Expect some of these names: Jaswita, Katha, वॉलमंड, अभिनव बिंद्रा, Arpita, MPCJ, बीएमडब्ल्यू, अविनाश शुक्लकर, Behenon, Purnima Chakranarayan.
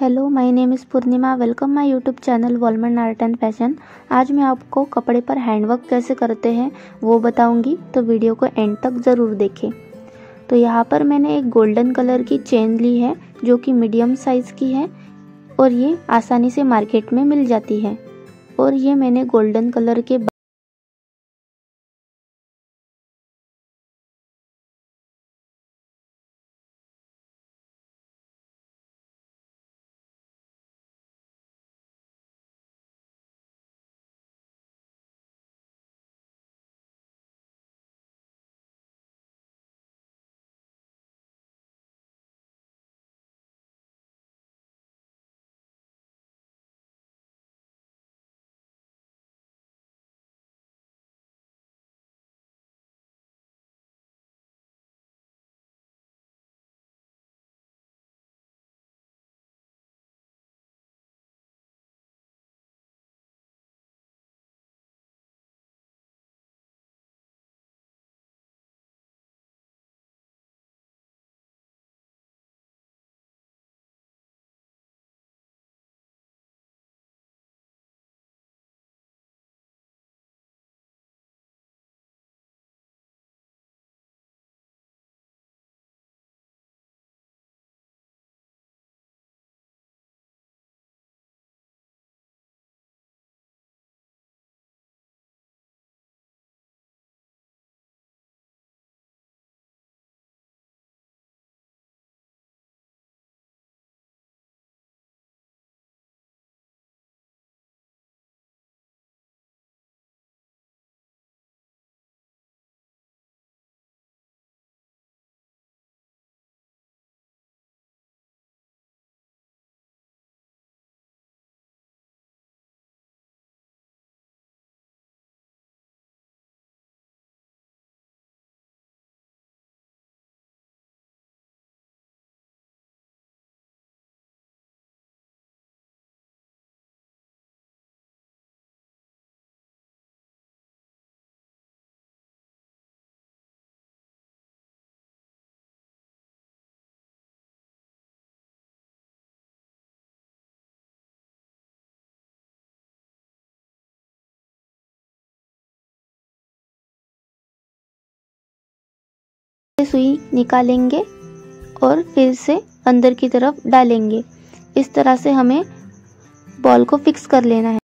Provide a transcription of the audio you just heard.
Hello my name is Purnima. Welcome my YouTube channel वॉलमंड art and fashion. आज मैं आपको कपड़े पर हैंडवर्क कैसे करते हैं वो बताऊंगी, तो वीडियो को एंड तक ज़रूर देखें। तो यहाँ पर मैंने एक गोल्डन कलर की चेन ली है जो कि मीडियम साइज़ की है और ये आसानी से मार्केट में मिल जाती है। और ये मैंने गोल्डन कलर के सुई निकालेंगे और फिर से अंदर की तरफ डालेंगे। इस तरह से हमें बॉल को फिक्स कर लेना है।